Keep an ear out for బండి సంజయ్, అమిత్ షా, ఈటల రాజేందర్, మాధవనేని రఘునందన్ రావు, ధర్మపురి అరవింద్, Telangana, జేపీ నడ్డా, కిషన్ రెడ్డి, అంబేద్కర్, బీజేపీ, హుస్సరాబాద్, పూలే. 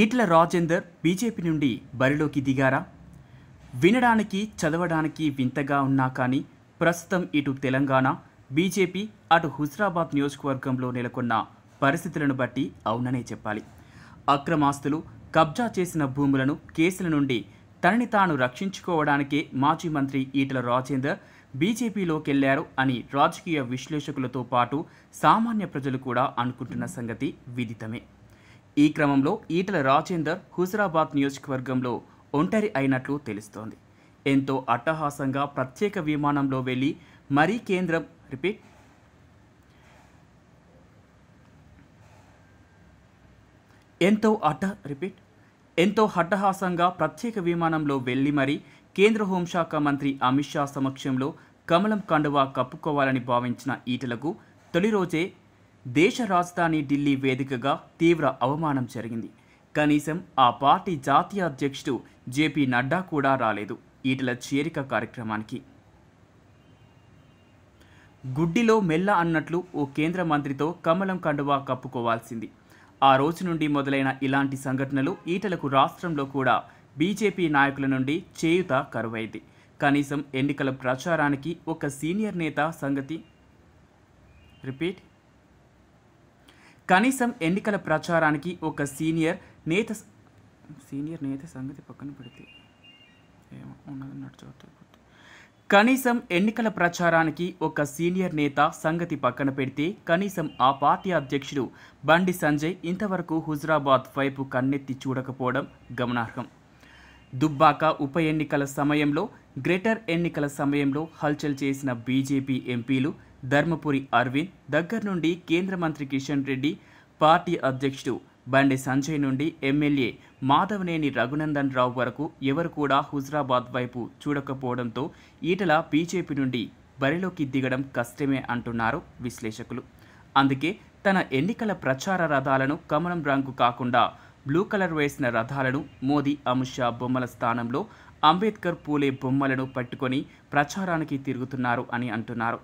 ఈటల రాజేందర్ బీజేపీ నుండి బరిలోకి దిగారా? వినడానికి చదవడానికి వింతగా ఉన్నా కానీ ప్రస్తుతం ఇటు తెలంగాణ బీజేపీ అటు హుస్సరాబాద్ నియోజకవర్గంలో నెలకొన్న పరిస్థితులను బట్టి అవుననే చెప్పాలి. అక్రమాస్తులు, కబ్జా చేసిన భూములను, కేసుల నుండి తనని తాను రక్షించుకోవడానికే మాజీ మంత్రి ఈటల రాజేందర్ బీజేపీలోకెళ్లారు అని రాజకీయ విశ్లేషకులతో పాటు సామాన్య ప్రజలు కూడా అనుకుంటున్న సంగతి విదితమే. ఈ క్రమంలో ఈటల రాజేందర్ హుస్సరాబాద్ నియోజకవర్గంలో ఒంటరి అయినట్లు తెలుస్తోంది. ఎంతో అట్టహాసంగా ప్రత్యేక విమానంలో వెళ్ళి మరీ కేంద్ర హోంశాఖ మంత్రి అమిత్ షా సమక్షంలో కమలం కండువా కప్పుకోవాలని భావించిన ఈటలకు తొలి రోజే దేశ రాజధాని ఢిల్లీ వేదికగా తీవ్ర అవమానం జరిగింది. కనీసం ఆ పార్టీ జాతీయ అధ్యక్షుడు జేపీ నడ్డా కూడా రాలేదు ఈటల చేరిక కార్యక్రమానికి. గుడ్డిలో మెల్ల అన్నట్లు ఓ కేంద్ర మంత్రితో కమలం కండువా కప్పుకోవాల్సింది. ఆ రోజు నుండి మొదలైన ఇలాంటి సంఘటనలు ఈటలకు రాష్ట్రంలో కూడా బీజేపీ నాయకుల నుండి చేయుత కరువైంది. కనీసం ఎన్నికల ప్రచారానికి ఒక సీనియర్ నేత సంగతి కనీసం ఎన్నికల ప్రచారానికి ఒక సీనియర్ నేత సంగతి పక్కన పెడితే కనీసం ఆ పార్టీ అధ్యక్షుడు బండి సంజయ్ ఇంతవరకు హుస్సరాబాద్ వైపు కన్నెత్తి చూడకపోవడం గమనార్హం. దుబ్బాక ఉప ఎన్నికల సమయంలో, గ్రేటర్ ఎన్నికల సమయంలో హల్చల్ చేసిన బీజేపీ ఎంపీలు ధర్మపురి అరవింద్ దగ్గర నుండి కేంద్ర మంత్రి కిషన్ రెడ్డి, పార్టీ అధ్యక్షుడు బండి సంజయ్ నుండి ఎమ్మెల్యే మాధవనేని రఘునందన్ రావు వరకు ఎవరు కూడా హుస్సరాబాద్ వైపు చూడకపోవడంతో ఈటల బీజేపీ నుండి బరిలోకి దిగడం కష్టమే అంటున్నారు విశ్లేషకులు. అందుకే తన ఎన్నికల ప్రచార రథాలను కమలం రంగు కాకుండా బ్లూ కలర్ వేసిన రథాలను, మోదీ, అమిత్ షా బొమ్మల స్థానంలో అంబేద్కర్, పూలే బొమ్మలను పట్టుకొని ప్రచారానికి తిరుగుతున్నారు అని అంటున్నారు.